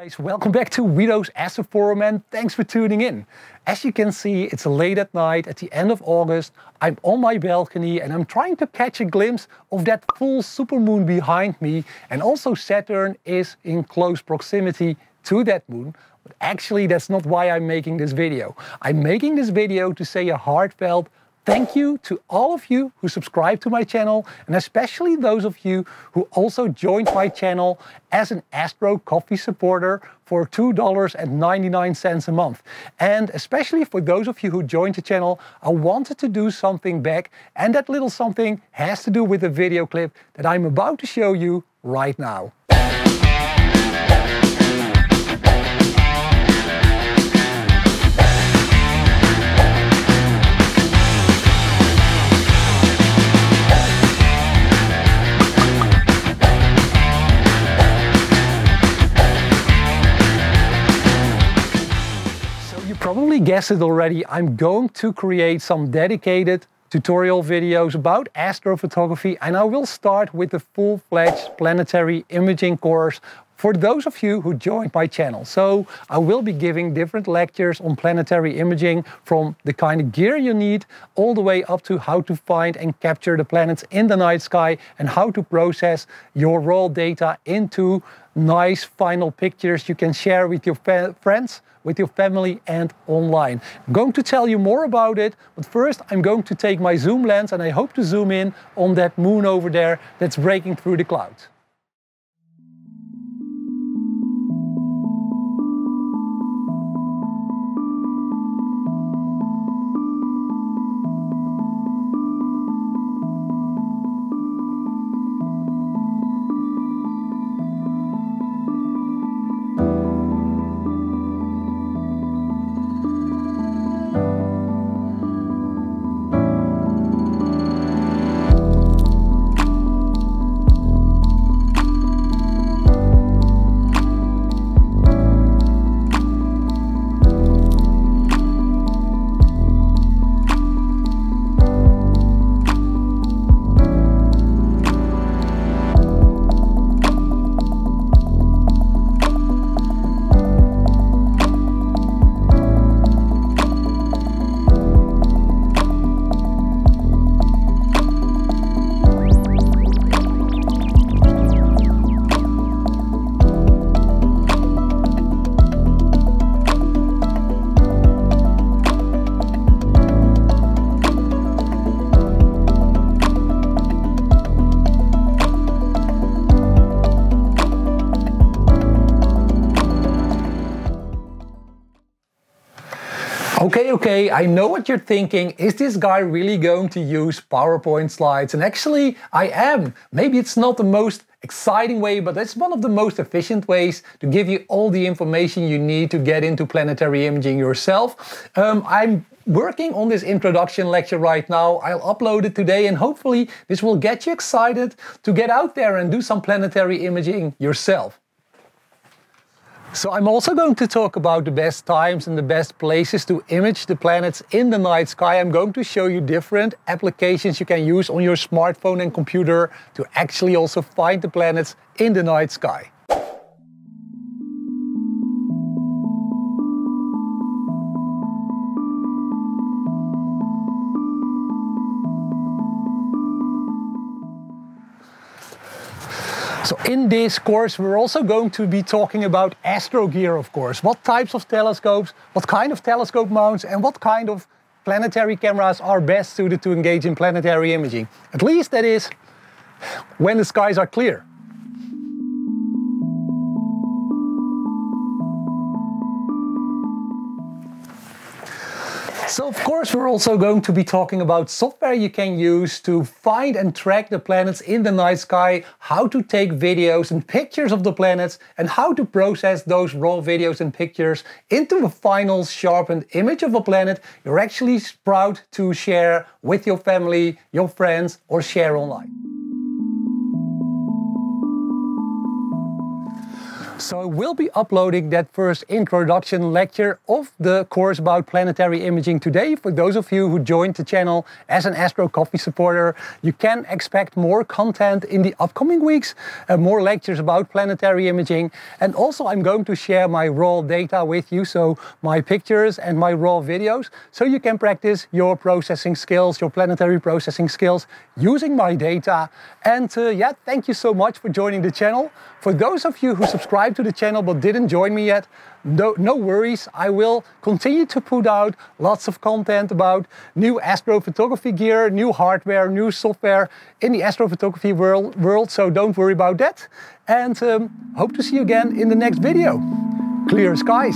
guys, welcome back to Wido's AstroForum, and thanks for tuning in. As you can see, it's late at night at the end of August. I'm on my balcony and I'm trying to catch a glimpse of that full supermoon behind me, and also Saturn is in close proximity to that moon. But actually, that's not why I'm making this video. I'm making this video to say a heartfelt thank you to all of you who subscribe to my channel, and especially those of you who also joined my channel as an Astro Coffee supporter for $2.99 a month. And especially for those of you who joined the channel, I wanted to do something back, and that little something has to do with a video clip that I'm about to show you right now. Probably guessed it already, I'm going to create some dedicated tutorial videos about astrophotography, and I will start with the full-fledged planetary imaging course for those of you who joined my channel. So I will be giving different lectures on planetary imaging, from the kind of gear you need all the way up to how to find and capture the planets in the night sky and how to process your raw data into nice final pictures you can share with your friends, with your family, and online. I'm going to tell you more about it, but first I'm going to take my zoom lens and I hope to zoom in on that moon over there that's breaking through the clouds. Okay, I know what you're thinking. Is this guy really going to use PowerPoint slides? And actually, I am. Maybe it's not the most exciting way, but it's one of the most efficient ways to give you all the information you need to get into planetary imaging yourself. I'm working on this introduction lecture right now. I'll upload it today, and hopefully this will get you excited to get out there and do some planetary imaging yourself. So I'm also going to talk about the best times and the best places to image the planets in the night sky. I'm going to show you different applications you can use on your smartphone and computer to actually also find the planets in the night sky. So in this course, we're also going to be talking about astro gear, of course. What types of telescopes, what kind of telescope mounts, and what kind of planetary cameras are best suited to engage in planetary imaging. At least that is when the skies are clear. So of course we're also going to be talking about software you can use to find and track the planets in the night sky, how to take videos and pictures of the planets, and how to process those raw videos and pictures into a final sharpened image of a planet you're actually proud to share with your family, your friends, or share online. So I will be uploading that first introduction lecture of the course about planetary imaging today. For those of you who joined the channel as an Astro Coffee supporter, you can expect more content in the upcoming weeks, more lectures about planetary imaging. And also I'm going to share my raw data with you, so my pictures and my raw videos, so you can practice your processing skills, your planetary processing skills using my data. And yeah, thank you so much for joining the channel. For those of you who subscribe to the channel but didn't join me yet, no worries, I will continue to put out lots of content about new astrophotography gear, new hardware, new software in the astrophotography world, so don't worry about that. And hope to see you again in the next video. Clear skies!